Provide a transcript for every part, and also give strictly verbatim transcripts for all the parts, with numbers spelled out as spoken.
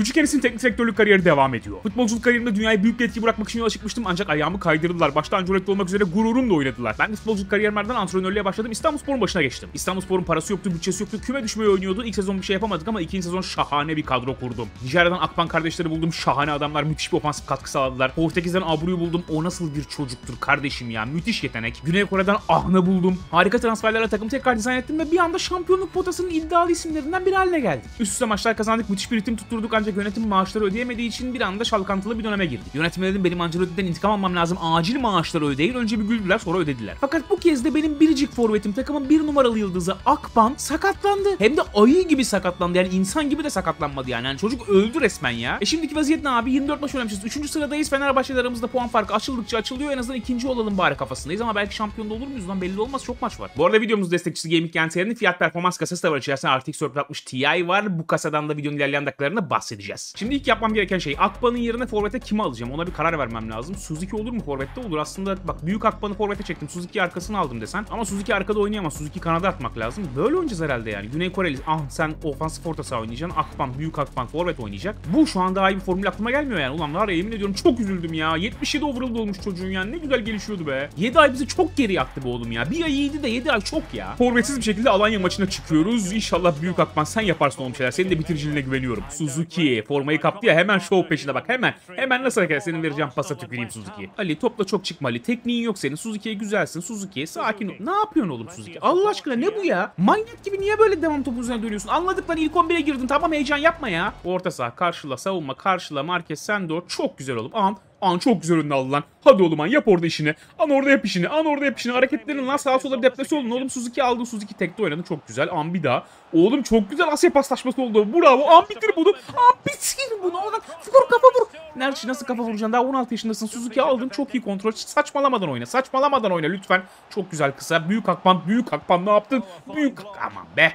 Küçük Enis'in teknik direktörlük kariyeri devam ediyor. Futbolculuk kariyerinde dünyaya büyük bir etki bırakmak için yola çıkmıştım ancak ayağımı kaydırdılar. Başta Ancelotti olmak üzere gururumla oynadılar. Ben de futbolculuk kariyerimden antrenörlüğe başladım. İstanbulspor'un başına geçtim. İstanbulspor'un parası yoktu, bütçesi yoktu, küme düşmeyi oynuyordu. İlk sezon bir şey yapamadık ama ikinci sezon şahane bir kadro kurdum. Nijerya'dan Akpan kardeşleri buldum. Şahane adamlar, müthiş bir ofansif katkı sağladılar. Portekiz'den Abreu'yu buldum. O nasıl bir çocuktur kardeşim ya. Müthiş yetenek. Güney Kore'den Ahna buldum. Harika transferlerle takım tekrar dizayn ettim ve bir anda şampiyonluk potasının iddialı isimlerinden biri haline geldik. Üst üste maçlar kazandık, müthiş bir ritim tutturduk ancak yönetim maaşları ödeyemediği için bir anda şalkantılı bir döneme girdik. Yönetime dedim benim Ancelotti'den intikam almam lazım. Acil maaşları ödeyin. Önce bir güldüler, sonra ödediler. Fakat bu kez de benim biricik forvetim, takımın bir numaralı yıldızı Akpan sakatlandı. Hem de ayı gibi sakatlandı. Yani insan gibi de sakatlanmadı yani. Yani çocuk öldü resmen ya. E şimdiki vaziyet ne abi? yirmi dört maç oynamışız. üçüncü sıradayız. Fenerbahçe'de aramızda puan farkı açıldıkça açılıyor. En azından ikinci olalım bari kafasındayız ama belki şampiyon da olur muyuz lan, belli olmaz. Çok maç var. Bu arada videomuzun destekçisi Gaming Gençlerinin fiyat performans kasası da var. İçerisinde R T X kırk altmış Ti var. Bu kasadan da videonun ilerleyen dakikalarında bahsedeceğiz. Şimdi ilk yapmam gereken şey Akpan'ın yerine forvete kimi alacağım? Ona bir karar vermem lazım. Suzuki olur mu forvette? Olur. Aslında bak büyük Akpan'ı forvete çektim. Suzuki arkasını aldım desen. Ama Suzuki arkada oynayamaz. Suzuki kanada atmak lazım. Böyle oynayacağız herhalde yani. Güney Koreli ah sen ofansif orta saha oynayacaksın. Akpan, büyük Akpan forvet oynayacak. Bu şu an daha iyi bir formül aklıma gelmiyor yani. Ulan var ya, yemin ediyorum çok üzüldüm ya. yetmiş yedi overall olmuş çocuğun yani. Ne güzel gelişiyordu be. yedi ay bizi çok geri yaktı bu oğlum ya. Bir ay iyiydi de yedi ay çok ya. Forvetsiz bir şekilde Alanya maçına çıkıyoruz. İnşallah büyük Akpan sen yaparsın oğlum şeyler. Senin de bitiriciliğine güveniyorum. Suzuki formayı kaptı ya, hemen show peşinde bak. Hemen. Hemen nasıl hareket? Senin vereceğim pasa tüküreyim Suzuki. Ali topla çok çıkma Ali. Tekniğin yok senin. Suzuki'ye güzelsin. Suzuki'ye sakin ol. Ne yapıyorsun oğlum Suzuki? Allah aşkına ne bu ya? Manyak gibi niye böyle devam topu üzerine dönüyorsun? Anladık lan, ilk on bire girdin. Tamam, heyecan yapma ya. Orta saha karşıla, savunma karşıla, Márquez sen de o. Çok güzel oğlum. An. An çok güzel önüne aldı lan. Hadi oğlum an yap orada işini. An orada yap işini. An orada yap işini. Hareketlerin lan sağa sola bir deplesi olun. Oğlum Suzuki aldı. Suzuki tekte oynadı. Çok güzel. An bir daha. Oğlum çok güzel Asya paslaşması oldu. Bravo. An bitir bunu. An bitir bunu. Oğlum vur kafa vur. Nerçi nasıl kafa vuracaksın? Daha on altı yaşındasın. Suzuki aldın. Çok iyi kontrol. Saçmalamadan oyna. Saçmalamadan oyna lütfen. Çok güzel kısa. Büyük Akpan. Büyük Akpan ne yaptın? Büyük aman be.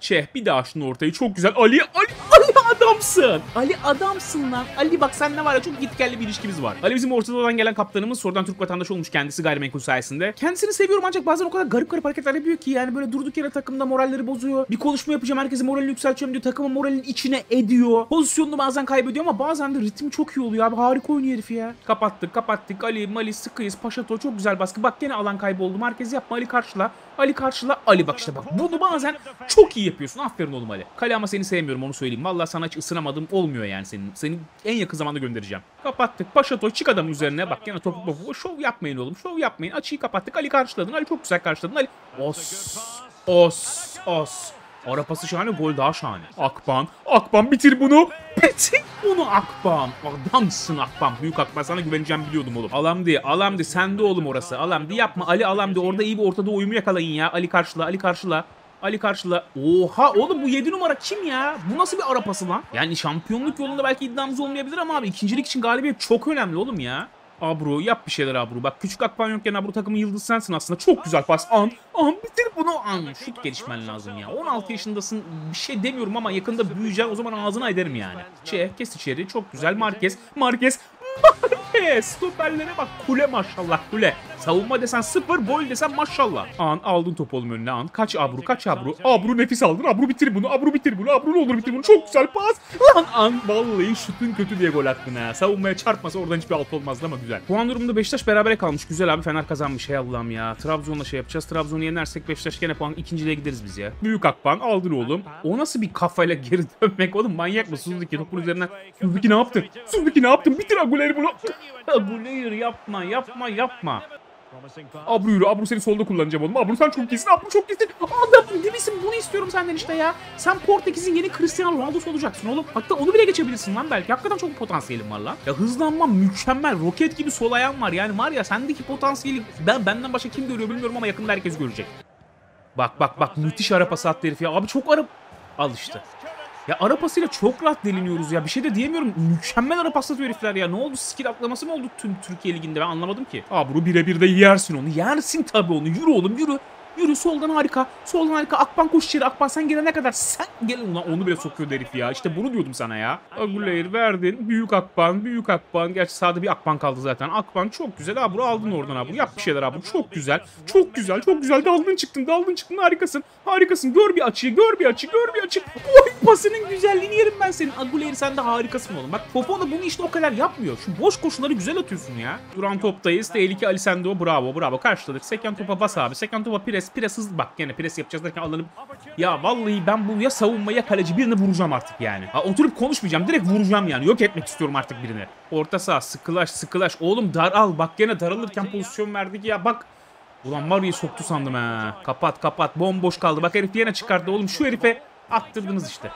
Çeh bir daha şunu ortayı. Çok güzel. Ali Ali. Ali adamsın. Ali adamsın lan. Ali bak sen ne var ya, çok gitgelli bir ilişkimiz var. Ali bizim Ortadoğu'dan gelen kaptanımız. Sonradan Türk vatandaşı olmuş kendisi gayrimenkul sayesinde. Kendisini seviyorum ancak bazen o kadar garip garip hareketler yapıyor ki yani böyle durduk yere takımda moralleri bozuyor. Bir konuşma yapacağım, herkesin moralini yükselteceğim diyor. Takımın moralinin içine ediyor. Pozisyonunu bazen kaybediyor ama bazen de ritmi çok iyi oluyor abi. Harika oynuyor herif ya. Kapattık kapattık. Ali, Mali, Sıkıyız, Paşatoy çok güzel baskı. Bak gene alan kayboldu. Márquez yapma. Ali karşıla. Ali karşıla. Ali bak işte bak. Bunu bazen çok iyi yapıyorsun. Aferin oğlum Ali. Kale ama seni sevmiyorum onu söyleyeyim. Vallahi sana hiç ısınamadım, olmuyor yani senin. Seni en yakın zamanda göndereceğim. Kapattık. Paşatoy çık adamın üzerine. Bak gene topu topu. Şov yapmayın oğlum. Şov yapmayın. Açıyı kapattık. Ali karşıladın. Ali çok güzel karşıladın. Ali. Os. Os. Os. Ara pası şahane. Gol daha şahane. Akpan. Akpan bitir bunu. Bitir bunu Akpan. Adamsın Akpan. Büyük Akpan sana güveneceğim biliyordum oğlum. Alamdi. Alamdi. Sen de oğlum orası. Alamdi yapma. Ali Alamdi. Orada iyi bir ortada uyumu yakalayın ya. Ali karşıla. Ali karşıla. Ali karşıla. Oha oğlum bu yedi numara kim ya? Bu nasıl bir ara pası lan? Yani şampiyonluk yolunda belki iddiamız olmayabilir ama abi ikincilik için galibiyet çok önemli oğlum ya. Abreu yap bir şeyler Abreu. Bak küçük Akpan yokken Abreu takımın yıldızı sensin aslında. Çok güzel pas. An. An bitir bunu. An. Şut gelişmen lazım ya. on altı yaşındasın. Bir şey demiyorum ama yakında büyüyeceksin. O zaman ağzına ederim yani. Çeh kes içeri. Çok güzel. Márquez. Márquez. Márquez. Stoperlere bak. Kule maşallah kule. Savunma desen sıfır, boy desen maşallah. An aldın topu oğlum önüne an. Kaç Abreu, kaç Abreu. Abreu nefis aldın. Abreu bitir bunu. Abreu bitir bunu. Abreu ne olur bitir bunu. Çok güzel pas. Lan an. Vallahi şutun kötü diye gol attın ha. Savunmaya çarpmasa oradan hiçbir alt olmazdı ama güzel. Puan durumunda Beşiktaş berabere kalmış. Güzel abi, Fener kazanmış. Hey Allah'ım ya. Trabzon'la şey yapacağız. Trabzon'u yenersek Beşiktaş gene puan ikinciliğe gideriz biz ya. Büyük Akpan aldın oğlum. O nasıl bir kafayla geri dönmek oğlum? Manyak mı? Suzuki topun üzerinden. Suzuki ne yaptın? Suzuki ne yaptın? Bitir Aguilera bunu. Aguilera yapma, yapma, yapma. Abreu yürü. Abreu seni solda kullanacağım oğlum. Abreu sen çok iyisin. Abreu çok iyisin. Adam gibisin. Bunu istiyorum senden işte ya. Sen Portekiz'in yeni Cristiano Ronaldo'su olacaksın oğlum. Hatta onu bile geçebilirsin lan belki. Hakikaten çok potansiyelim var lan. Ya hızlanma mükemmel. Roket gibi sol ayağın var. Yani var ya sendeki potansiyeli ben benden başka kim görüyor bilmiyorum ama yakında herkes görecek. Bak bak bak müthiş ara pası attı herif ya. Abi çok ara... Al işte. Ya ara pasıyla çok rahat deliniyoruz ya. Bir şey de diyemiyorum. Mükemmel ara pas atıyor herifler ya. Ne oldu? Skill atlaması mı oldu tüm Türkiye Ligi'nde? Ben anlamadım ki. Abreu birebir de yersin onu. Yersin tabii onu. Yürü oğlum yürü. Yürü soldan harika. Soldan harika. Akpan koş içeri. Akpan sen gelene kadar. Sen gelin lan. Onu bile sokuyor herif ya. İşte bunu diyordum sana ya. Aguilera verdin. Büyük Akpan. Büyük Akpan. Gerçi sağda bir Akpan kaldı zaten. Akpan çok güzel. Abreu aldın oradan Abreu. Yap bir şeyler Abreu. Çok güzel. Çok güzel. Çok güzel. Daldın çıktın. Daldın çıktın. Harikasın. Harikasın. Gör bir açıyı. Gör bir açıyı. Gör bir açıyı. Oy pasının güzelliğini yerim ben senin. Aguilera sen de harikasın oğlum. Bak Fofana bunu işte o kadar yapmıyor. Şu boş koşuları güzel atıyorsun ya. Duran toptayız. Tehlike Alisendo. Bravo. Bravo. Karşıladık. Seken topa bas abi. Seken topa pire. Pires hızlı bak yine pires yapacağız derken alalım. Ya vallahi ben bu ya savunma ya kaleci birini vuracağım artık yani. Ha, oturup konuşmayacağım direkt vuracağım yani. Yok etmek istiyorum artık birini. Orta saha sıkılaş sıkılaş. Oğlum daral bak yine daralırken pozisyon verdik ya bak. Ulan Mario'yu soktu sandım ha. Kapat kapat bomboş kaldı. Bak herif yine çıkarttı oğlum şu herife attırdınız işte.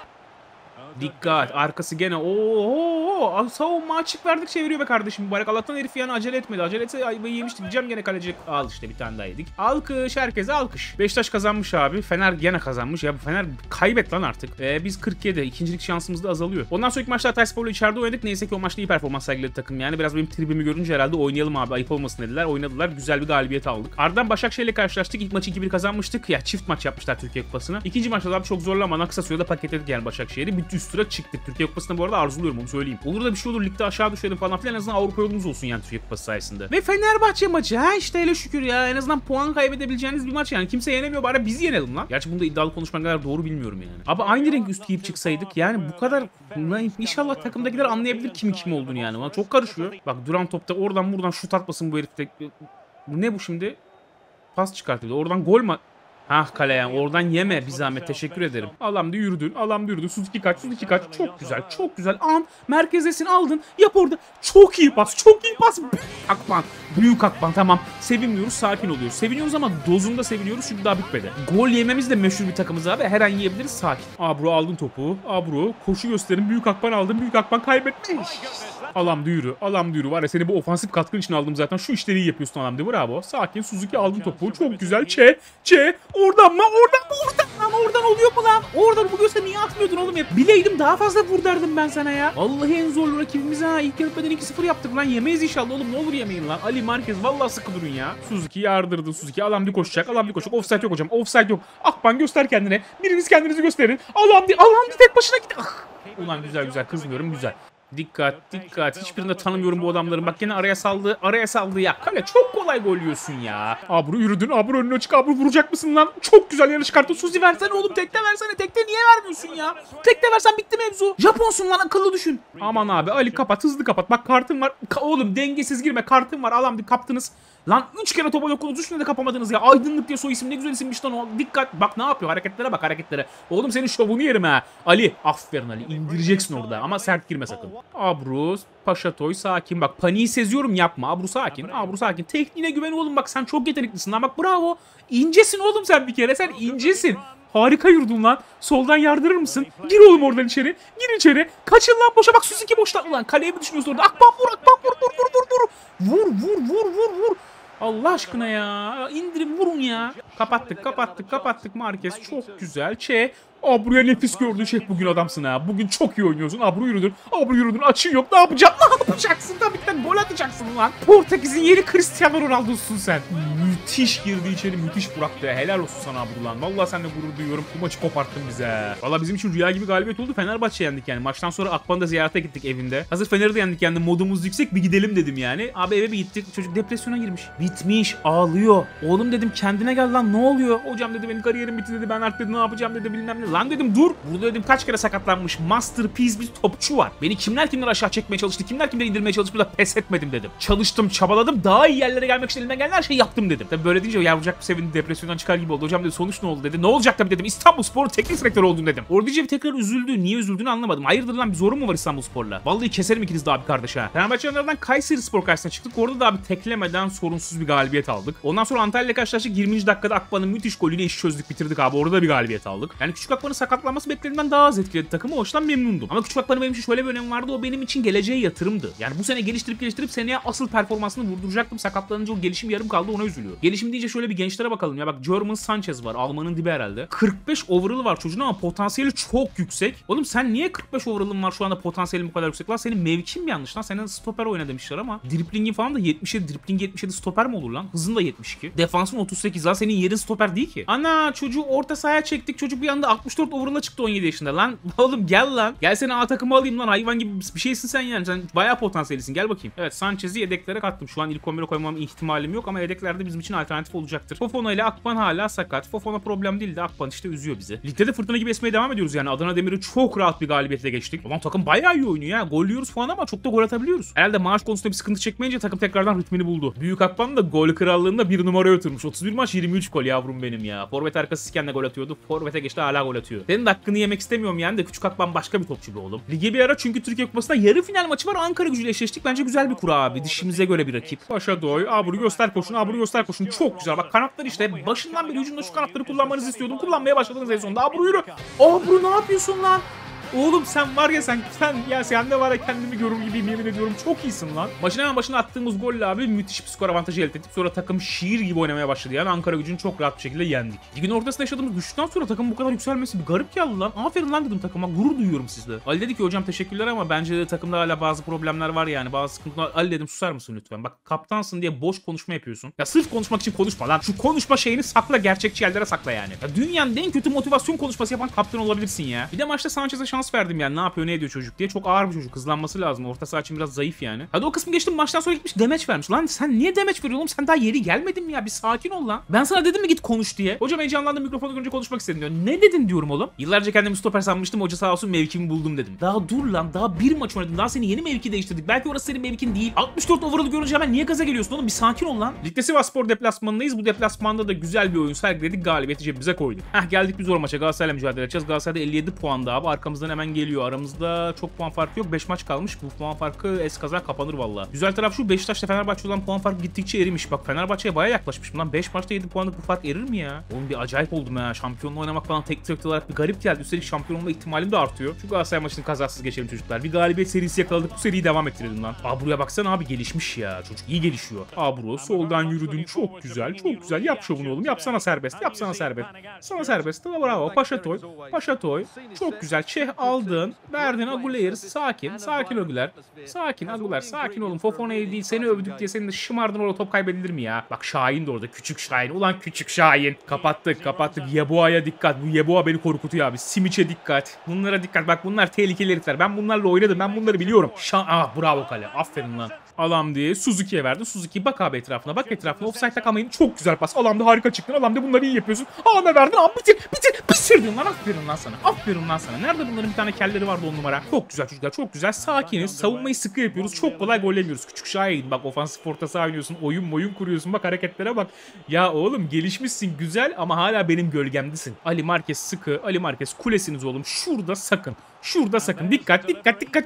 Dikkat arkası gene ooo savunma açık verdik çeviriyor be kardeşim mübarek Allah'tan herif yani acele etmedi acele etse ayvayı yemiştik Cem gene kaleci al işte bir tane daha yedik alkış herkese alkış Beşiktaş kazanmış abi Fener gene kazanmış ya bu Fener kaybet lan artık ee, biz kırk yedi ikincilik şansımız da azalıyor ondan sonraki maçta Kayserispor'la içeride oynadık neyse ki o maçta iyi performans sergiledi takım yani biraz benim tribimi görünce herhalde oynayalım abi ayıp olmasın dediler oynadılar güzel bir galibiyet aldık ardından Başakşehir'le karşılaştık ilk maçı iki bir kazanmıştık ya çift maç yapmışlar Türkiye Kupası'na ikinci maçta da çok zorlamadan kısa sürede paketledik yani Başakşehir'i bütün üstüne çıktık. Türkiye Kupası'nda bu arada arzuluyorum onu söyleyeyim. Olur da bir şey olur ligde aşağı düşelim falan filan en azından Avrupa yolumuz olsun yani Türkiye Kupası sayesinde. Ve Fenerbahçe maçı ha işte hele şükür ya en azından puan kaybedebileceğiniz bir maç yani kimse yenemiyor bari bizi yenelim lan. Gerçi bunda iddialı konuşmak kadar doğru bilmiyorum yani. Ama aynı renk üst giyip çıksaydık yani bu kadar inşallah takımdakiler anlayabilir kim kim olduğunu yani. Bana çok karışıyor. Bak duran topta oradan buradan şut atmasın bu herifte. Bu ne bu şimdi? Pas çıkartıyor. Oradan gol mü? Hah kale yani oradan yeme bir zahmet teşekkür ederim. Alamda yürüdün alamda yürüdün Suzuki kaç Suzuki kaç çok güzel çok güzel an merkezdesin aldın yap orada çok iyi pas çok iyi pas büyük Akpan büyük Akpan tamam sevinmiyoruz sakin oluyoruz seviniyoruz ama dozunda seviniyoruz çünkü daha bitmedi. Gol yememiz de meşhur bir takımız abi her an yiyebiliriz sakin. Abreu aldın topu Abreu koşu gösterin büyük Akpan aldın büyük Akpan kaybetmiş. Alamda yürü alamda yürü var ya seni bu ofansif katkın için aldım zaten şu işleri iyi yapıyorsun alamda bravo sakin Suzuki aldın topu çok güzel ç ç Oradan mı? Oradan mı? Oradan mı? Oradan oluyor mu lan? Oradan buluyorsa niye atmıyordun oğlum hep? Bileydim daha fazla vur derdim ben sana ya. Vallahi en zorlu rakibimiz ha. İlk yarıdan iki sıfır yaptık lan. Yemeyiz inşallah oğlum. Ne olur yemeyin lan. Ali Márquez vallahi sıkı durun ya. Suzuki yardırdı Suzuki. Alamdi koşacak. Alamdi koşacak. Offside yok hocam. Offside yok. Akpan göster kendine. Biriniz kendinizi gösterin. Alamdi. Alamdi tek başına gitti. Ah. Ulan güzel güzel. Kızmıyorum güzel. Dikkat dikkat hiçbirinde tanımıyorum bu adamların bak yine araya saldı araya saldı ya kale çok kolay gol yiyorsun ya Abreu yürüdün Abreu önüne çık Abreu vuracak mısın lan çok güzel yana çıkarttın Suzi versene oğlum tekte versene tekte niye vermiyorsun ya tekte versen bitti mevzu Japonsun lan akıllı düşün aman abi Ali kapat hızlı kapat bak kartın var Ka oğlum dengesiz girme kartın var alam bir kaptınız lan üç kere topa dokundunuz üç kere de kapamadınız ya aydınlık diye soy isim ne güzel isimmiş lan o dikkat bak ne yapıyor hareketlere bak hareketlere oğlum senin şovunu yerim ha Ali aferin Ali indireceksin orada ama sert girme sakın Abreu, Paşatoy sakin bak paniği seziyorum yapma Abreu sakin Abreu sakin tekniğine güven oğlum bak sen çok yeteneklisin lan bak bravo incesin oğlum sen bir kere sen incesin harika yurdun lan soldan yardırır mısın gir oğlum oradan içeri gir içeri kaçın lan boşa bak Suzuki boşta ulan kaleye mi düşünüyorsun orada Akpan vur Akpan vur vur vur vur vur vur vur vur vur vur Allah aşkına ya indirin vurun ya kapattık kapattık kapattık Márquez çok güzel çe Abreu'ya nefis gördün şey bugün adamsın ha bugün çok iyi oynuyorsun Abreu yürüdün Abreu yürüdün açın yok ne yapacaksın ne yapacaksın tabii ki de gol atacaksın lan Portekiz'in yeni Cristiano Ronaldo'sun sen müthiş girdi içeri müthiş bıraktı helal olsun sana Abreu lan valla seninle gurur duyuyorum bu maçı koparttın bize valla bizim için rüya gibi galibiyet oldu Fenerbahçe yendik yani maçtan sonra Akban'da ziyarete gittik evinde hazır Fener'i de yendik yani modumuz yüksek bir gidelim dedim yani abi eve bir gittik çocuk depresyona girmiş bitmiş ağlıyor oğlum dedim kendine gel lan ne oluyor hocam dedi benim kariyerim bitti dedi ben artık dedi, ne yapacağım dedi bilmem ne lan dedim dur burada dedim kaç kere sakatlanmış masterpiece bir topçu var beni kimler kimler aşağı çekmeye çalıştı kimler kimler indirmeye çalıştı burada pes etmedim dedim çalıştım çabaladım daha iyi yerlere gelmek için elimden gelen her şeyi yaptım dedim tabi böyle deyince yavrucak bir sevindi depresyondan çıkar gibi oldu hocam dedi sonuç ne oldu dedi ne olacak tabi dedim İstanbulspor teknik direktörü oldum dedim orada diyeceğim tekrar üzüldü niye üzüldüğünü anlamadım hayırdır lan bir zorun mu var İstanbulspor'la vallahi keserim ikiniz de abi kardeş ha Fenerbahçe yanlarından Kayserispor karşısına çıktık orada da abi teklemeden sorunsuz bir galibiyet aldık ondan sonra Antalya'yla karşılaştık yirminci dakikada Akban'ın müthiş golüyle iş çözdük bitirdik abi orada bir galibiyet aldık yani küçük Akban'ın sakatlanması beklediğimden daha az etkiledi takımı. O yüzden memnundum. Ama küçük Akban'ın benim için şöyle bir önemi vardı. O benim için geleceğe yatırımdı. Yani bu sene geliştirip geliştirip seneye asıl performansını vurduracaktım. Sakatlanınca o gelişim yarım kaldı. Ona üzülüyorum. istiyorum. Gelişim deyince şöyle bir gençlere bakalım ya. Bak German Sanchez var. Almanın dibi herhalde. kırk beş overall var çocuğun ama potansiyeli çok yüksek. Oğlum sen niye kırk beş overall'ın var şu anda potansiyelin bu kadar yüksek lan? Senin mevkin yanlış lan. Senin stoper oyna demişler ama driplingin falan da yetmiş yedi. Dripling yetmiş yedi stoper mi olur lan? Hızın da yetmiş iki. Defansın otuz sekiz lan. Senin yerin stoper değil ki. Ana çocuğu orta sahaya çektik. Çocuk bir anda altmış dört overall'a çıktı on yedi yaşında lan. Oğlum gel lan. Gel seni A takıma alayım lan. Hayvan gibi bir şeysin sen yani. Sen bayağı potansiyelisin. Gel bakayım. Evet Sanchez'i yedeklere kattım. Şu an ilk on bire koymam ihtimalim yok ama yedeklerde bizim için alternatif olacaktır. Fofana ile Akpan hala sakat. Fofana problem değil de Akpan işte üzüyor bizi. Ligde de fırtına gibi esmeye devam ediyoruz yani. Adana Demir'i çok rahat bir galibiyetle geçtik. Ulan takım bayağı iyi oynuyor ya. Golliyoruz falan ama çok da gol atabiliyoruz. Herhalde maaş konusunda bir sıkıntı çekmeyince takım tekrardan ritmini buldu. Büyük Akpan da gol krallığında bir numaraya oturmuş. otuz bir maç yirmi üç gol yavrum benim ya. Forvet arkasızken de gol atıyordu. Forvete geçti hala gol atıyor. Senin de hakkını yemek istemiyorum yani de küçük Akpan başka bir topçu be oğlum. Lige bir ara çünkü Türkiye Kupası'nda yarı final maçı var. Ankara Gücü'yle eşleştik. Bence güzel bir kura abi. Dişimize göre bir rakip. Paşatoy, Abreu göster koşunu. Abreu göster koşunu. Çok güzel. Bak kanatlar işte. Başından beri hücumda şu kanatları kullanmanızı istiyordum. Kullanmaya başladınız en sonunda. Abreu yürü. Abreu ne yapıyorsun lan? Oğlum sen var ya sen, sen ya sen de var ya kendimi görür gibiyim yemin ediyorum. Çok iyisin lan. Maçın hemen başına attığımız golle abi müthiş bir skor avantajı elde ettik. Sonra takım şiir gibi oynamaya başladı yani. Ankara Gücü'nü çok rahat bir şekilde yendik. Ligin ortasında yaşadığımız düştükten sonra takım bu kadar yükselmesi bir garip geldi lan. Aferin lan dedim takıma, gurur duyuyorum sizle. Ali dedi ki hocam teşekkürler ama bence de takımda hala bazı problemler var yani. Bazı sıkıntılar. Ali dedim susar mısın lütfen? Bak kaptansın diye boş konuşma yapıyorsun. Ya sırf konuşmak için konuşma lan. Şu konuşma şeyini sakla, gerçekçi yerlere sakla yani. Ya dünyanın en kötü motivasyon konuşması yapan kaptan olabilirsin ya. Bir de maçta Sanchez'e şans verdim yani, ne yapıyor ne ediyor çocuk diye. Çok ağır bir çocuk, hızlanması lazım, orta saha için biraz zayıf yani. Hadi o kısmı geçtim, maçtan sonra gitmiş demeç vermiş. Lan sen niye demeç veriyorsun oğlum, sen daha yeri gelmedin mi ya, bir sakin ol lan. Ben sana dedim mi git konuş diye. Hocam heyecanlandım, mikrofonu görünce konuşmak istedim diyor. Ne dedin diyorum oğlum. Yıllarca kendimi stoper sanmıştım, hoca sağ olsun mevkimi buldum dedim. Daha dur lan, daha bir maç oynadım, daha seni yeni mevki değiştirdik. Belki orası senin mevkin değil. altmış dört overall'ı görünce hemen niye gaza geliyorsun oğlum, bir sakin ol lan. Ligde Sivasspor deplasmanındayız, bu deplasmanda da güzel bir oyun sergiledik, galibiyeti cebimize koyduk. Heh geldik bir zor maça, Galatasaray'la mücadele edeceğiz. Galatasaray'da elli yedi puan daha abi, arkamızda hemen geliyor. Aramızda çok puan farkı yok. beş maç kalmış. Bu puan farkı eskaza kapanır vallahi. Güzel taraf şu, Beşiktaş'ta Fenerbahçe olan puan farkı gittikçe erimiş. Bak Fenerbahçe'ye bayağı yaklaşmışım lan. beş maçta yedi puanlık bu fark erir mi ya? Oğlum bir acayip oldum ya. Şampiyonla oynamak falan tek tek olarak bir garip geldi. Üstelik şampiyon olma ihtimalim de artıyor. Şu Galatasaray maçını kazasız geçelim çocuklar. Bir galibiyet serisi yakaladık. Bu seriyi devam ettirelim lan. Abru'ya baksana abi, gelişmiş ya. Çocuk iyi gelişiyor. Abru soldan yürüdün. Çok güzel. Çok güzel. Yap şovunu oğlum. Yapsana serbest. Yapsana serbest. Sana serbest. Bravo. Paşatoy. Paşatoy. Çok güzel. Çeh aldın, verdin Aguilera, sakin, sakin Aguilera, sakin Aguilera, sakin oğlum. Fofona'yı değil, seni övdük diye senin de şımardın, orada top kaybedilir mi ya? Bak Şahin de orada, küçük Şahin, ulan küçük Şahin. Kapattık, kapattık. Yeboa'ya dikkat, bu Yeboa beni korkutuyor abi. Simiç'e dikkat, bunlara dikkat. Bak bunlar tehlikeli herifler. Ben bunlarla oynadım, ben bunları biliyorum. Şan, ah bravo kale, aferin lan. Alam diye Suzuki'ye verdi. Suzuki bak abi etrafına, bak etrafına. Offside'da kalmayın. Çok güzel pas. Alamda harika çıktın. Alamda bunları iyi yapıyorsun. Alamda verdin. Abi bitir, bitir, bitirdin lan. Aferin lan sana. Aferin lan sana. Nerede bunların bir tane kelleri vardı on numara. Çok güzel çocuklar. Çok güzel. Sakiniz. Savunmayı sıkı yapıyoruz. Çok kolay gollemiyoruz. Küçük Şahin. Bak ofansif orta saha oynuyorsun. Oyun moyun kuruyorsun. Bak hareketlere bak. Ya oğlum gelişmişsin güzel ama hala benim gölgemdesin. Ali Márquez sıkı. Ali Márquez kulesiniz oğlum. Şurada sakın. Şurada sakın. Dikkat, dikkat, dikkat.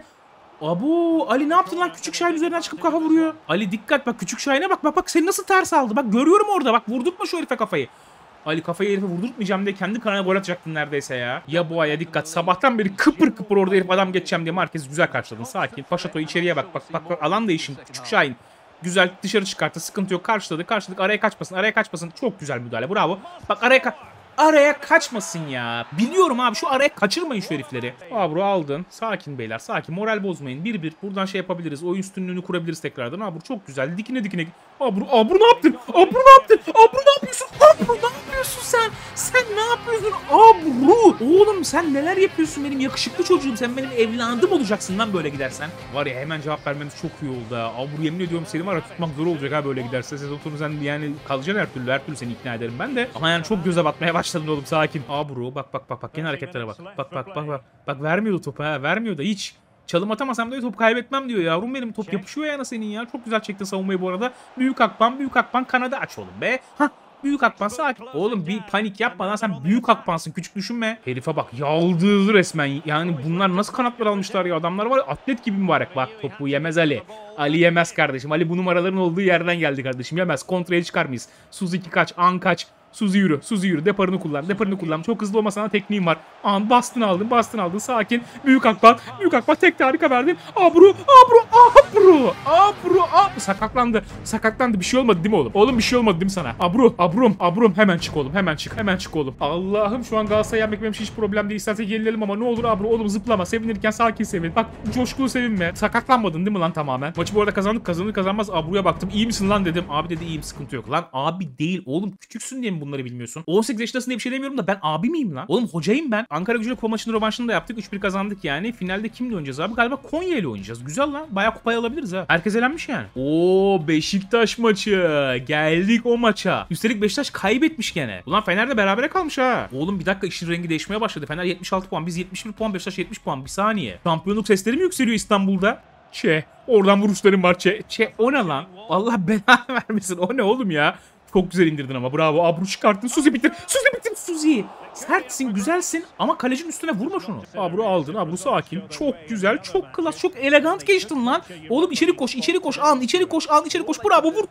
Abu Ali ne yaptın lan, küçük Şahin üzerinden çıkıp kafa vuruyor. Ali dikkat, bak küçük Şahin'e bak, bak bak seni nasıl ters aldı. Bak görüyorum orada, bak vurdurtma şu herife kafayı. Ali kafayı herife vurdurtmayacağım diye kendi kanına gol atacaktın neredeyse ya. Ya bu aya dikkat, sabahtan beri kıpır kıpır orada herif adam geçeceğim diye Márquez güzel karşıladın, sakin. Paşatoy içeriye bak, bak bak bak alan değişim küçük Şahin. Güzel dışarı çıkarttı, sıkıntı yok, karşıladı karşıladık, araya kaçmasın araya kaçmasın, çok güzel müdahale bravo. Bak araya ka Araya kaçmasın ya. Biliyorum abi, şu araya kaçırmayın şu herifleri. Abru aldın. Sakin beyler, sakin. Moral bozmayın. bir bir buradan şey yapabiliriz. Oyun üstünlüğünü kurabiliriz tekrardan. Abru çok güzel. Dikine dikine. Abru, Abru ne yaptın? Abru ne yaptın? Abru ne yapıyorsun? Abru ne yapıyorsun sen? Sen ne yapıyorsun? Abru. Oğlum sen neler yapıyorsun benim yakışıklı çocuğum? Sen benim evladım olacaksın lan böyle gidersen. Var ya hemen cevap vermemiz çok iyi oldu ha. Abru yemin ediyorum seni var ya tutmak zor olacak ha böyle giderse. Sezon sonu sen yani kalacaksın her türlü. Her türlü seni ikna ederim ben de. Ama yani çok göze batmaya başladı. Oğlum sakin. Abru bak bak bak bak yine hareketlere bak. Bak bak bak bak. Bak vermiyordu topu ha. Vermiyor da hiç. Çalım atamasam da top kaybetmem diyor yavrum benim. Top yapışıyor yana senin ya. Çok güzel çektin savunmayı bu arada. Büyük Akpan, Büyük Akpan kanadı aç oğlum be. Hah. Büyük Akpan sakin. Oğlum bir panik yapma lan, sen Büyük Akpan'sın, küçük düşünme. Herife bak yaldırdı resmen. Yani bunlar nasıl kanatlar almışlar ya, adamlar var ya, atlet gibi mübarek. Bak topu yemez Ali. Ali yemez kardeşim. Ali bu numaraların olduğu yerden geldi kardeşim, yemez. Kontraya çıkar mıyız? Suzuki kaç, An kaç. Suzi yürü. Suzi yürü. Deparını kullan. Deparını kullan. Çok hızlı olmasana tekniğim var. An bastın aldın. Bastın aldın. Sakin. Büyük Akpan. Büyük Akpan. Tek harika verdim. Abreu. Abreu. Abreu. Abreu. Abreu. Sakatlandı. Sakatlandı. Bir şey olmadı değil mi oğlum? Oğlum bir şey olmadı değil mi sana? Abreu. Abrum. Abrum. Hemen çık oğlum. Hemen çık. Hemen çık oğlum. Allah'ım şu an Galatasaray'ı yenmek benim için hiç problem değil. İstersen gerilelim ama ne olur Abreu. Oğlum zıplama. Sevinirken sakin sevin. Bak coşkulu sevinme. Sakatlanmadın değil mi lan tamamen? Maçı bu arada kazandık. Kazanır kazanmaz Abru'ya baktım. İyi misin lan dedim. Abi dedi iyiyim. Sıkıntı yok. Lan abi değil oğlum. Küçüksün diye mi bunları bilmiyorsun? on sekiz yaşındasın diye bir şey demiyorum da ben abi miyim lan? Oğlum hocayım ben. Ankara Gücü'yle kupa maçını rövanşını da yaptık. üç bir kazandık yani. Finalde kimle oynayacağız abi? Galiba Konya ile oynayacağız. Güzel lan. Bayağı kupayı alabiliriz ha. Herkes elenmiş yani. Oo Beşiktaş maçı. Geldik o maça. Üstelik Beşiktaş kaybetmiş gene. Ulan Fener'de berabere kalmış ha. Oğlum bir dakika işin rengi değişmeye başladı. Fener yetmiş altı puan. Biz yetmiş bir puan. Beşiktaş yetmiş puan. Bir saniye. Şampiyonluk sesleri mi yükseliyor İstanbul'da? Çe. Oradan vuruşlarım var Çe. Çe o ne lan? Allah belanı vermesin. O ne oğlum ya? Çok güzel indirdin ama bravo. Abru çıkarttın. Suzi bitir. Suzi bitir. Suzi. Sertsin, güzelsin ama kalecinin üstüne vurma şunu. Abru aldın. Abru sakin. Çok güzel, çok klas, çok elegant geçtin lan. Oğlum içeri koş, içeri koş. An, içeri koş, an, içeri koş. Bravo vur.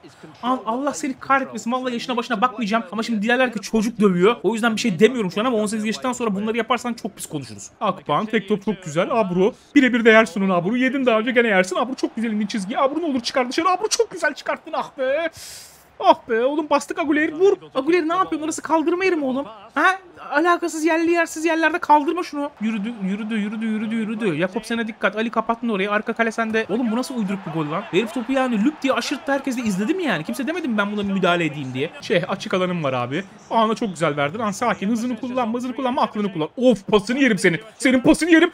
An, Allah seni kahretmesin. Vallahi yaşına başına bakmayacağım. Ama şimdi dilerler ki çocuk dövüyor. O yüzden bir şey demiyorum şu an ama on sekiz yaşından sonra bunları yaparsan çok pis konuşuruz. Akpan tek top çok güzel. Abru birebir de yersin Abru. Yedin daha önce gene yersin. Abru çok güzel indi çizgi. Abru ne olur çıkar dışarı. Abru çok güzel çıkarttın ah be. Ah be oğlum bastık Aguilera'yı vur. Aguilera ne yapıyorsun? Orası kaldırma yeri mi oğlum? Ha? Alakasız yerli yersiz yerlerde kaldırma şunu. Yürüdü yürüdü yürüdü yürüdü yürüdü. Jakobsen'e dikkat. Ali kapattın orayı. Arka kale sende. Oğlum bu nasıl uyduruk bir gol lan? Herif topu yani lüp diye aşırttı. Herkes de izledi mi yani? Kimse demedi mi ben buna müdahale edeyim diye? Şey açık alanım var abi. Ahna çok güzel verdin. An sakin. Hızını kullanma. Hızını kullanma. Aklını kullan. Of pasını yerim senin. Senin pasını yerim.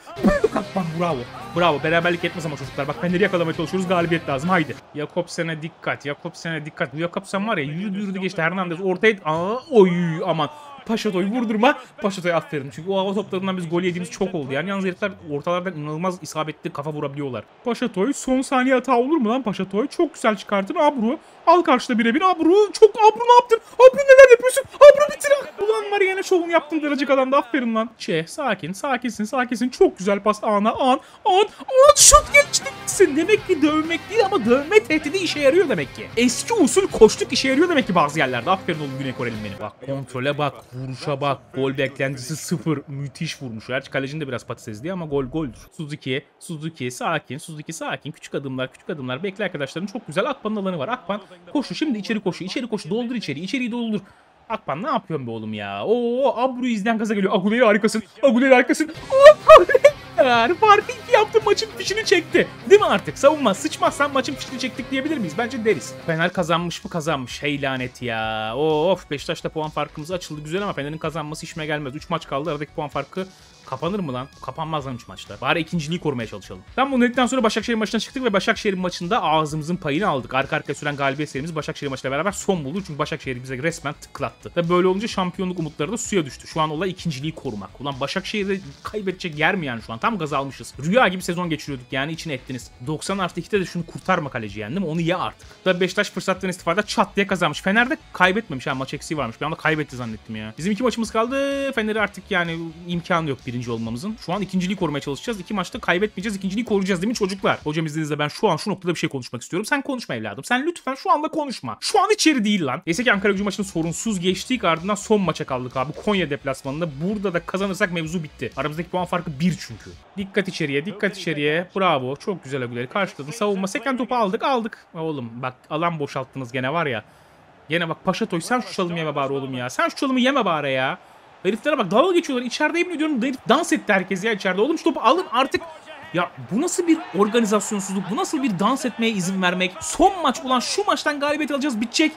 Bravo. Bravo. Beraberlik yetmez ama çocuklar. Bak Fener'i yakalamaya çalışıyoruz. Galibiyet lazım. Haydi. Jakobsen'e dikkat. Jakobsen'e dikkat. Bu Jakobsen var ya yürüdü yürüdü geçti. Hernandez ortaya... Aa, oy aman. Paşatoy vurdurma. Paşatoy aferin. Çünkü o hava toplarından biz gol yediğimiz çok oldu. Yani yalnız herifler ortalardan inanılmaz isabetli kafa vurabiliyorlar. Paşatoy son saniye hata olur mu lan Paşatoy? Çok güzel çıkartın Abru. Al karşıda birebir Abru. Çok Abru ne yaptın? Abru neler yapıyorsun? Abru bitir. Ulan var yine şovunu yaptın derecik adam da aferin lan. Şey sakin sakinsin sakinsin. Çok güzel pas ana an an an şut geçtiksin. Demek ki dövmek değil ama dövme tehdidi işe yarıyor demek ki. Eski usul koştuk işe yarıyor demek ki bazı yerlerde. Aferin oğlum Güney Koreli benim. Bak kontrole bak. Vuruşa bak. Gol beklentisi sıfır. Müthiş vurmuş. Gerçi kalecinin de biraz patatesli ama gol goldür. Suzuki. Suzuki sakin. Suzuki sakin. Küçük adımlar. Küçük adımlar. Bekle arkadaşların çok güzel. Akpan'ın alanı var. Akpan koşu. Şimdi içeri koşu. İçeri koşu. Doldur içeri. İçeriyi doldur. Akpan ne yapıyorsun be oğlum ya? Oo Abru izden gaza geliyor. Aguilera harikasın. Aguilera harikasın. Farkı iki yaptı maçın fişini çekti. Değil mi artık? Savunma sıçmazsan maçın fişini çektik diyebilir miyiz? Bence deriz. Fener kazanmış mı kazanmış. Hey lanet ya. Of Beşiktaş'ta puan farkımız açıldı güzel ama Fener'in kazanması işime gelmez. üç maç kaldı aradaki puan farkı. Kapanır mı lan? Kapanmaz lan üç maçlar. Bari ikinciliği korumaya çalışalım. Tam bunu dedikten sonra Başakşehir maçına çıktık ve Başakşehir maçında ağzımızın payını aldık. Arka arkaya süren galibiyet serimiz Başakşehir maçıyla beraber son buldu. Çünkü Başakşehir bize resmen tıklattı. Ve böyle olunca şampiyonluk umutları da suya düştü. Şu an olay ikinciliği korumak. Ulan Başakşehir'de kaybedecek yer mi yani şu an? Tam gaz almışız. Rüya gibi sezon geçiriyorduk yani içine ettiniz. doksan artı ikide de şunu kurtarma kaleci yendim. Onu ye artık. Tabii Beşiktaş fırsattan istifade çat diye kazanmış. Fener'de kaybetmemiş. Yani maç eksiği varmış. Ben de kaybetti zannettim ya. Bizim iki maçımız kaldı. Fener'e artık yani imkanı yok. Birinci olmamızın. Şu an ikinciliği korumaya çalışacağız. İki maçta kaybetmeyeceğiz. İkinciliği koruyacağız değil mi çocuklar? Hocam izninizle ben şu an şu noktada bir şey konuşmak istiyorum. Sen konuşma evladım. Sen lütfen şu anda konuşma. Şu an içeri değil lan. Neyse ki Ankara Gücü maçını sorunsuz geçtik. Ardından son maça kaldık abi. Konya deplasmanında. Burada da kazanırsak mevzu bitti. Aramızdaki puan farkı bir çünkü. Dikkat içeriye. Dikkat içeriye. Bravo. Çok güzel Aguilera'yı karşıladın. Savunma. Seken topu aldık. Aldık. Oğlum bak alan boşalttınız gene var ya. Gene bak Paşatoy sen şu çalımı yeme bari oğlum ya. Sen şu çalımı yeme bari ya. Heriflere bak dalga geçiyorlar. İçeride yemin ediyorum herif dans etti herkes ya içeride. Oğlum şu topu alın artık. Ya bu nasıl bir organizasyonsuzluk? Bu nasıl bir dans etmeye izin vermek? Son maç ulan şu maçtan galibiyet alacağız bitecek.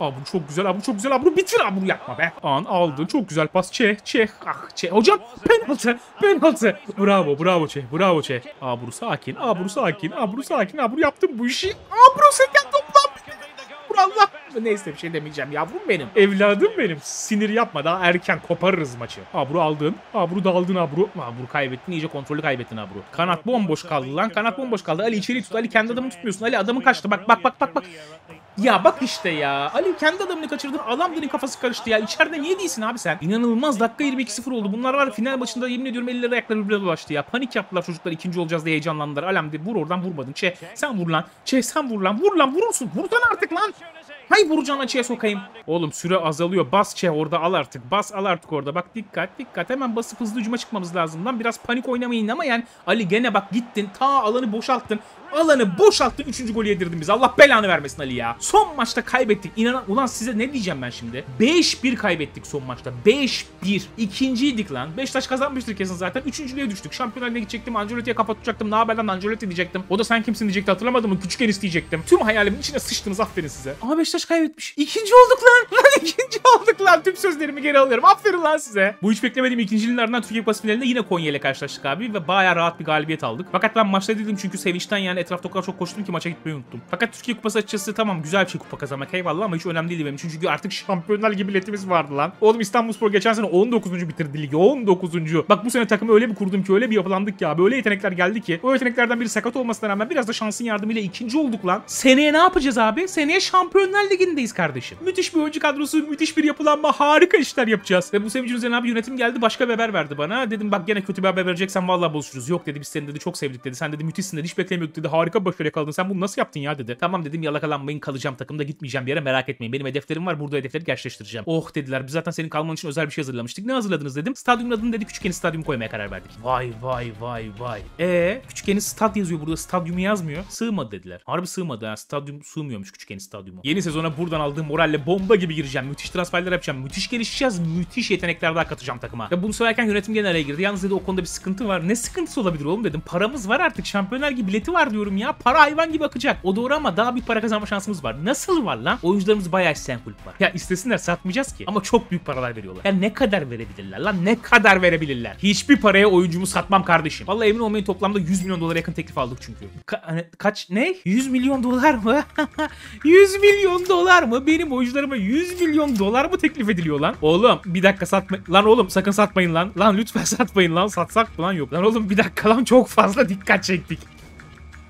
Abru çok güzel, Abru çok güzel, Abru bitir, Abru yapma be. An aldın, çok güzel pas, Çeh, Çeh, ah Çeh. Hocam penaltı, penaltı. Bravo, bravo Çeh, bravo Çeh. Abru sakin, Abru sakin, Abru sakin, Abru yaptım bu işi. Abru seken toplam. Allah. Neyse bir şey demeyeceğim yavrum benim. Evladım benim. Sinir yapma daha erken koparırız maçı. Abru aldın. Abru daldın Abru. Abru kaybettin. İyice kontrolü kaybettin Abru. Kanat bomboş kaldı lan. Kanat bomboş kaldı. Ali içeri tut. Ali kendi adamını tutmuyorsun. Ali adamın kaçtı. Bak bak bak bak bak. Ya bak işte ya. Ali kendi adamını kaçırdı. Alamdin'in kafası karıştı ya. İçeride niye değilsin abi sen? İnanılmaz. Dakika yirmi iki sıfır oldu. Bunlar var final başında yemin ediyorum elleri ayakları birbirine dolaştı ya. Panik yaptılar çocuklar. İkinci olacağız diye heyecanlandılar. Alamdin vur oradan vurmadın. Çe sen vur lan. Çe sen vur lan. Vur lan vurursun. Vurdan artık lan. Hay vuracağını açıya sokayım. Oğlum süre azalıyor. Bas Çe orada al artık. Bas al artık orada. Bak dikkat dikkat. Hemen basıp hızlı hücuma çıkmamız lazım lan. Biraz panik oynamayın ama yani. Ali gene bak gittin. Ta alanı boşalttın. Alanı boşalttın. Üçüncü golü yedirdin bize. Allah belanı vermesin Ali ya. Son maçta kaybettik. İnanan ulan size ne diyeceğim ben şimdi? beş bir kaybettik son maçta. beş bir. İkinciydik lan. Beşiktaş kazanmıştır kesin zaten. Üçüncülüğe düştük. Şampiyonlar Ligi'ne gidecektim. Ancelotti'ye kapatacaktım. Ne haber lan Ancelotti diyecektim. O da sen kimsin diyecekti. Hatırlamadım mı? Küçükken isteyecektim. Tüm hayalimin içine sıçtınız. Aferin size. Ama Beşiktaş kaybetmiş. İkinci olduk lan. Lan ikinci olduk lan. Tüm sözlerimi geri alıyorum. Aferin lan size. Bu hiç beklemediğim ikinciliğin ardından Türkiye Kupası finalinde yine Konya ile karşılaştık abi ve bayağı rahat bir galibiyet aldık. Fakat ben maçta değildim çünkü sevinçten yani etrafta o kadar çok koştum ki maça gitmeyi unuttum. Fakat Türkiye Kupası açıkçası tamam güzel bir şey kupa kazanmak eyvallah ama hiç önemli değil benim için çünkü artık Şampiyonlar Ligi biletimiz vardı lan. Oğlum İstanbulspor geçen sene on dokuzuncu bitirdi ligi. on dokuzuncu Bak bu sene takımı öyle bir kurdum ki öyle bir yapılandık ki abi. Öyle yetenekler geldi ki. O yeteneklerden biri sakat olmasına rağmen biraz da şansın yardımıyla ikinci olduk lan. Seneye ne yapacağız abi? Seneye Şampiyonlar Ligi'ndeyiz kardeşim. Müthiş bir oyuncu kadrosu, müthiş bir yapılanma, harika işler yapacağız. Ve bu sevincin üzerine abi yönetim geldi, başka bir haber verdi bana. Dedim bak gene kötü bir haber vereceksen vallahi bozuşuruz. Yok dedi biz seni dedi çok sevdik dedi. Sen dedi müthişsin dedi. Hiç beklemiyorduk dedi. Harika başarı yakaladın. Sen bunu nasıl yaptın ya dedi. Tamam dedim yalakalanmayın kalacağım takımda gitmeyeceğim bir yere merak etmeyin. Benim hedeflerim var. Burada hedefleri gerçekleştireceğim. Oh dediler. Biz zaten senin kalman için özel bir şey hazırlamıştık. Ne hazırladınız dedim. Stadyumun adını dedi Küçükeni Stadyum koymaya karar verdik. Vay vay vay vay. Ee Küçükeni Stad yazıyor burada. Stadyumu yazmıyor. Sığmadı dediler. Harbi sığmadı ha. Stadyum sığmıyormuş Küçükeni Stadyumu. Yeni sezona buradan aldığım moralle bomba gibi gireceğim. Müthiş transferler yapacağım. Müthiş gelişeceğiz. Müthiş yetenekler daha katacağım takıma. Ya bunu söylerken yönetim gene araya girdi. Yalnız dedi o konuda bir sıkıntı var. Ne sıkıntısı olabilir oğlum dedim. Paramız var artık. Şampiyonlar gibi bileti var diyorum ya. Para hayvan gibi akacak. O doğru ama daha bir para kazanma şansımız var. Nasıl var lan? Oyuncularımız bayağı isteyen kulüp var. Ya istesinler satmayacağız ki. Ama çok büyük paralar veriyorlar. Ya ne kadar verebilirler lan? Ne kadar verebilirler? Hiçbir paraya oyuncumu satmam kardeşim. Vallahi emin olmayın toplamda yüz milyon dolara yakın teklif aldık çünkü. Ka hani, kaç ne? yüz milyon dolar mı? yüz milyon dolar mı? Benim oyuncularıma yüz milyon dolar mı teklif ediliyor lan? Oğlum bir dakika satma. Lan oğlum sakın satmayın lan. Lan lütfen satmayın lan. Satsak falan yok. Lan oğlum bir dakika lan çok fazla dikkat çektik.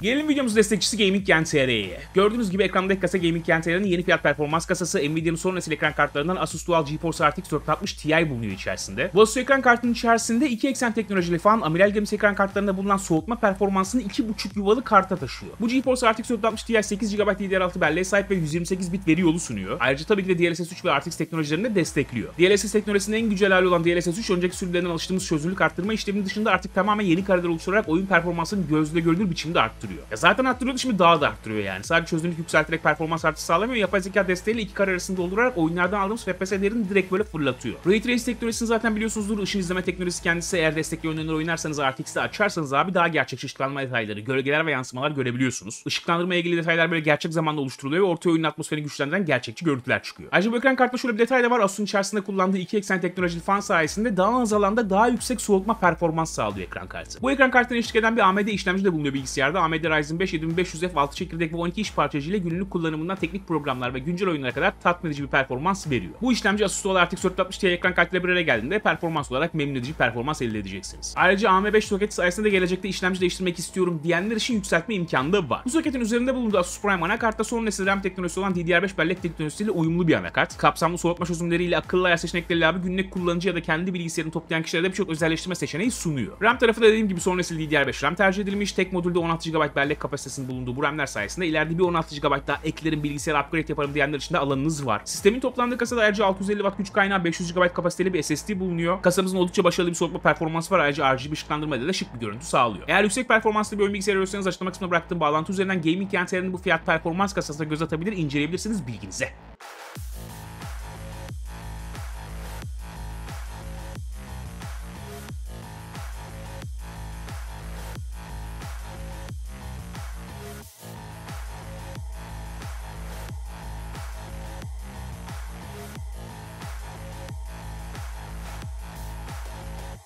Gelelim videomuzun destekçisi Gaming Gen T R'ye. Gördüğünüz gibi ekrandaki kasa Gaming Gen T R'nin yeni fiyat performans kasası, Nvidia'nın son nesil ekran kartlarından Asus Dual GeForce R T X kırk altmış Ti bulunuyor içerisinde. Bu Asus ekran kartının içerisinde iki eksen teknolojili fan, amiral gemisi ekran kartlarında bulunan soğutma performansını iki buçuk yuvalı karta taşıyor. Bu GeForce R T X kırk altmış Ti sekiz gigabayt D D R altı belleğe sahip ve yüz yirmi sekiz bit veri yolu sunuyor. Ayrıca tabii ki de D L S S üç ve R T X teknolojilerini de destekliyor. D L S S teknolojisinin en güncel hali olan D L S S üç önceki sürümlerinden alıştığımız çözünürlük arttırma işleminin dışında artık tamamen yeni kareler oluşturarak oyun performansını gözle görülür biçimde arttırıyor. Ya zaten arttırıyordu şimdi daha da arttırıyor yani. Sadece çözünürlük yükselterek performans artışı sağlamıyor. Yapay zeka desteğiyle iki kare arasını doldurarak oyunlardan aldığımız F P S değerini direkt böyle fırlatıyor. Ray Trace teknolojisini zaten biliyorsunuzdur. Işın izleme teknolojisi kendisi eğer destekli oyunları oynarsanız R T X'de açarsanız abi daha gerçekçi ışıklanma detayları, gölgeler ve yansımalar görebiliyorsunuz. Işıklandırmaya ilgili detaylar böyle gerçek zamanda oluşturuluyor ve ortaya oyunun atmosferini güçlendiren gerçekçi görüntüler çıkıyor. Ayrıca bu ekran kartında şöyle bir detay da var. Asus'un içerisinde kullandığı iki eksen teknolojili fan sayesinde daha az alanda daha yüksek soğutma performans sağlıyor ekran kartı. Bu ekran kartına eşlik eden bir A M D işlemci de bulunuyor bilgisayarda. A M D Ryzen beş yedi bin beş yüz F altı çekirdek ve on iki iş parçacı ile günlük kullanımından teknik programlar ve güncel oyunlara kadar tatmin edici bir performans veriyor. Bu işlemci Asus Dual R T X kırk altmış Ti ekran kartıyla bir araya geldiğinde performans olarak memnun edici performans elde edeceksiniz. Ayrıca A M beş soketi sayesinde gelecekte işlemci değiştirmek istiyorum diyenler için yükseltme imkanı da var. Bu soketin üzerinde bulunduğu Asus Prime anakartta son nesil RAM teknolojisi olan D D R beş bellek teknolojisiyle uyumlu bir anakart. Kapsamlı soğutma çözümleriyle akıllı ayar seçenekleriyle abi günlük kullanıcı ya da kendi bilgisayarını toplayan kişilere de birçok özelleştirme seçeneği sunuyor. RAM tarafı da dediğim gibi son nesil D D R beş RAM tercih edilmiş. Tek modülde on altı gigabayt bellek kapasitesinin bulunduğu bu RAM'ler sayesinde ileride bir on altı gigabayt daha eklerim bilgisayara upgrade yaparım diyenler için de alanınız var. Sistemin toplandığı kasada ayrıca altı yüz elli watt güç kaynağı beş yüz gigabayt kapasiteli bir S S D bulunuyor. Kasamızın oldukça başarılı bir soğutma performansı var. Ayrıca R G B ışıklandırmayla da şık bir görüntü sağlıyor. Eğer yüksek performanslı bir oyun bilgisayarı arıyorsanız açıklama kısmına bıraktığım bağlantı üzerinden Gaming Gen T R'nin bu fiyat performans kasasına göz atabilir, inceleyebilirsiniz bilginize.